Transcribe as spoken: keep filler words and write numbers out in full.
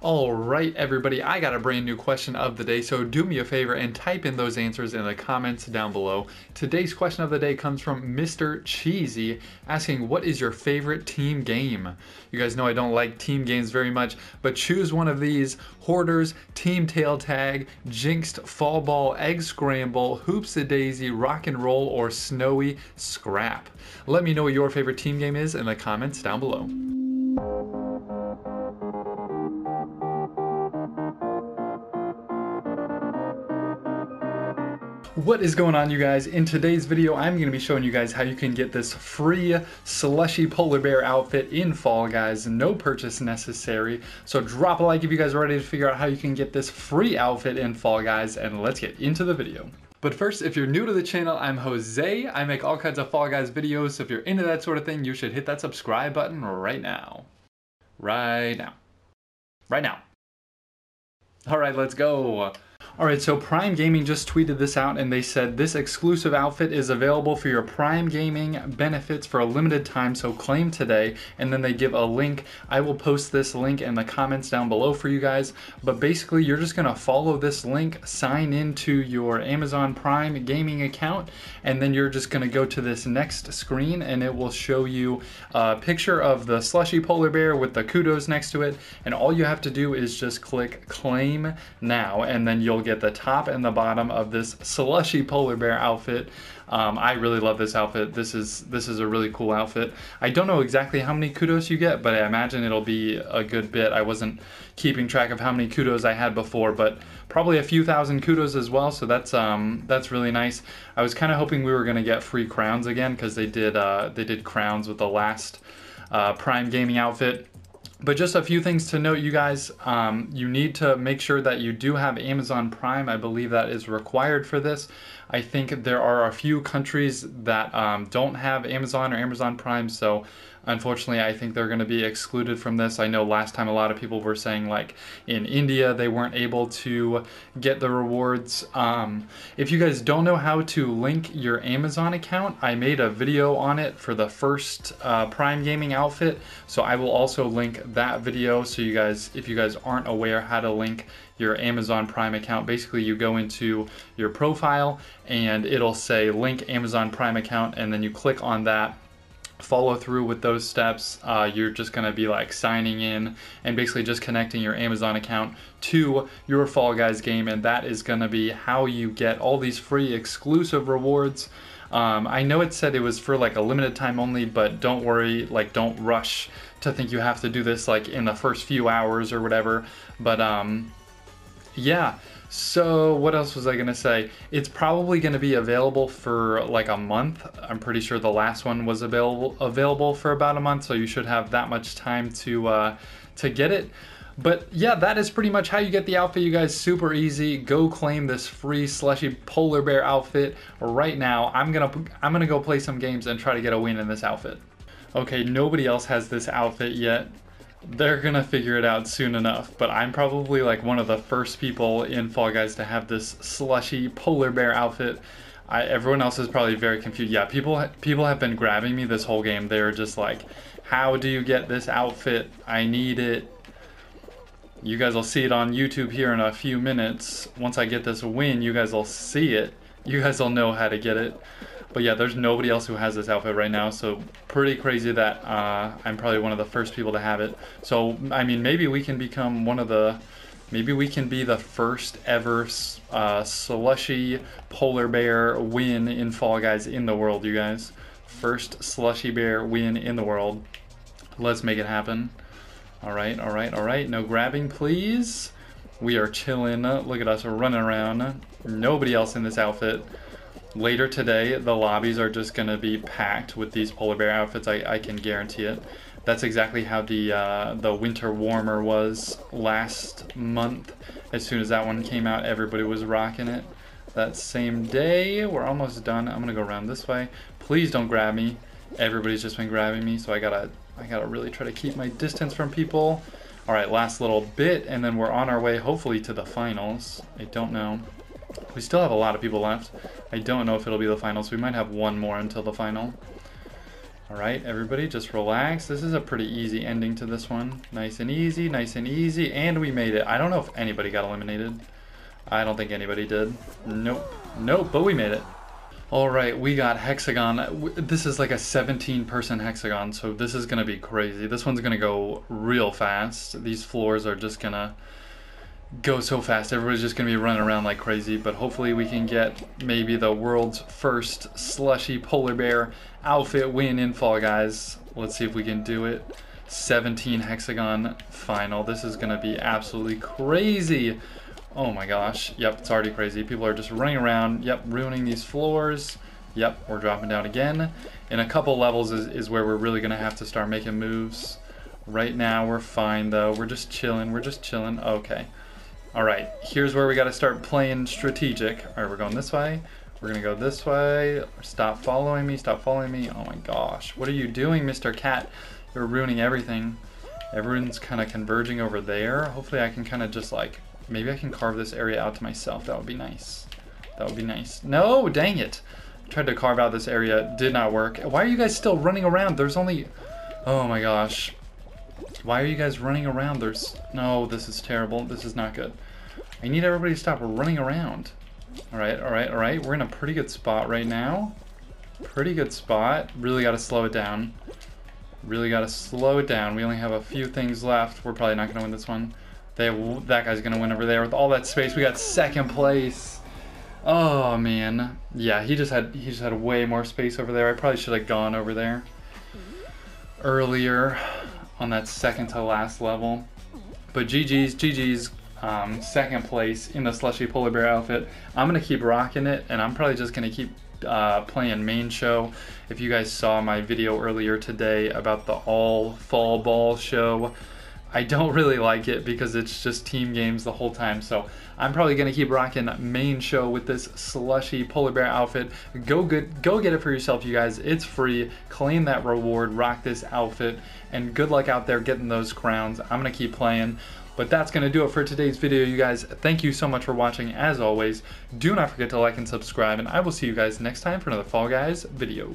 All right, everybody, I got a brand new question of the day, so do me a favor and type in those answers in the comments down below. Today's question of the day comes from Mister Cheesy, asking, what is your favorite team game? You guys know I don't like team games very much, but choose one of these: Hoarders, Team Tail Tag, Jinxed, Fall Ball, Egg Scramble, Hoops-a-Daisy, Rock and Roll, or Snowy Scrap. Let me know what your favorite team game is in the comments down below. What is going on, you guys? In today's video, I'm going to be showing you guys how you can get this free Slushie Polar Bear outfit in Fall Guys. No purchase necessary. So drop a like if you guys are ready to figure out how you can get this free outfit in Fall Guys, and let's get into the video. But first, if you're new to the channel, I'm Jose. I make all kinds of Fall Guys videos, so if you're into that sort of thing, you should hit that subscribe button right now. Right now. Right now. All right, let's go. Alright, so Prime Gaming just tweeted this out and they said this exclusive outfit is available for your Prime Gaming benefits for a limited time, so claim today. And then they give a link. I will post this link in the comments down below for you guys. But basically, you're just going to follow this link, sign into your Amazon Prime Gaming account, and then you're just going to go to this next screen and it will show you a picture of the Slushie Polar Bear with the Kudos next to it. And all you have to do is just click claim now, and then you'll get Get the top and the bottom of this Slushie Polar Bear outfit. Um, I really love this outfit. This is this is a really cool outfit. I don't know exactly how many kudos you get, but I imagine it'll be a good bit. I wasn't keeping track of how many kudos I had before, but probably a few thousand kudos as well. So that's um, that's really nice. I was kind of hoping we were gonna get free crowns again because they did uh, they did crowns with the last uh, Prime Gaming outfit. But just a few things to note, you guys. Um, you need to make sure that you do have Amazon Prime. I believe that is required for this. I think there are a few countries that um, don't have Amazon or Amazon Prime, so unfortunately I think they're going to be excluded from this. I know last time a lot of people were saying, like, in India they weren't able to get the rewards. Um, if you guys don't know how to link your Amazon account, I made a video on it for the first uh, Prime Gaming outfit, so I will also link that video. So you guys, if you guys aren't aware how to link your Amazon Prime account, basically you go into your profile and it'll say link Amazon Prime account, and then you click on that, follow through with those steps. Uh, you're just gonna be like signing in and basically just connecting your Amazon account to your Fall Guys game, and that is gonna be how you get all these free exclusive rewards. Um, I know it said it was for like a limited time only, but don't worry, like don't rush to think you have to do this like in the first few hours or whatever. But um, yeah, so what else was I gonna say? It's probably gonna be available for like a month. I'm pretty sure the last one was available available for about a month, so you should have that much time to uh, to get it. But yeah, that is pretty much how you get the outfit, you guys. Super easy. Go claim this free Slushie Polar Bear outfit right now. I'm gonna I'm gonna go play some games and try to get a win in this outfit. Okay, nobody else has this outfit yet. They're gonna figure it out soon enough, but I'm probably like one of the first people in Fall Guys to have this Slushie Polar Bear outfit. I, everyone else is probably very confused. Yeah, people people have been grabbing me this whole game. They're just like, how do you get this outfit? I need it. You guys will see it on YouTube here in a few minutes. Once I get this win, you guys will see it. You guys will know how to get it. But yeah, there's nobody else who has this outfit right now, so pretty crazy that uh, I'm probably one of the first people to have it. So, I mean, maybe we can become one of the, maybe we can be the first ever uh, Slushie Polar Bear win in Fall Guys in the world, you guys. First Slushie Bear win in the world. Let's make it happen. All right, all right, all right. No grabbing, please. We are chilling. Look at us running around. Nobody else in this outfit. Later today, the lobbies are just going to be packed with these polar bear outfits. I, I can guarantee it. That's exactly how the uh, the winter warmer was last month. As soon as that one came out, everybody was rocking it. That same day, we're almost done. I'm going to go around this way. Please don't grab me. Everybody's just been grabbing me, so I gotta I gotta really try to keep my distance from people. All right, last little bit, and then we're on our way, hopefully, to the finals. I don't know. We still have a lot of people left. I don't know if it'll be the finals. We might have one more until the final. Alright, everybody, just relax. This is a pretty easy ending to this one. Nice and easy, nice and easy, and we made it. I don't know if anybody got eliminated. I don't think anybody did. Nope. Nope, but we made it. Alright, we got Hexagon. This is like a seventeen person Hexagon, so this is going to be crazy. This one's going to go real fast. These floors are just going to go so fast. Everybody's just going to be running around like crazy, but hopefully we can get maybe the world's first slushy polar bear outfit win in Fall Guys. Let's see if we can do it. seventeen hexagon final. This is going to be absolutely crazy. Oh my gosh. Yep, it's already crazy. People are just running around. Yep, ruining these floors. Yep, we're dropping down again. In a couple levels is, is where we're really going to have to start making moves. Right now we're fine though. We're just chilling. We're just chilling. Okay. Alright, here's where we gotta start playing strategic. Alright, we're going this way. We're gonna go this way. Stop following me, stop following me. Oh my gosh. What are you doing, Mister Cat? You're ruining everything. Everyone's kind of converging over there. Hopefully I can kind of just like, maybe I can carve this area out to myself. That would be nice. That would be nice. No, dang it. I tried to carve out this area, did not work. Why are you guys still running around? There's only, oh my gosh. Why are you guys running around? There's no, this is terrible. This is not good. I need everybody to stop running around. Alright, alright, alright. We're in a pretty good spot right now. Pretty good spot. Really gotta slow it down. Really gotta slow it down. We only have a few things left. We're probably not gonna win this one. They, that guy's gonna win over there with all that space. We got second place. Oh man. Yeah, he just had he just had way more space over there. I probably should have gone over there earlier on that second to last level. But G G's, G G's um, second place in the slushy polar bear outfit. I'm gonna keep rocking it, and I'm probably just gonna keep uh, playing main show. If you guys saw my video earlier today about the all fall ball show, I don't really like it because it's just team games the whole time. So I'm probably gonna keep rocking main show with this slushy polar bear outfit. Go good, go get it for yourself, you guys. It's free. Claim that reward. Rock this outfit. And good luck out there getting those crowns. I'm gonna keep playing. But that's gonna do it for today's video, you guys. Thank you so much for watching. As always, do not forget to like and subscribe. And I will see you guys next time for another Fall Guys video.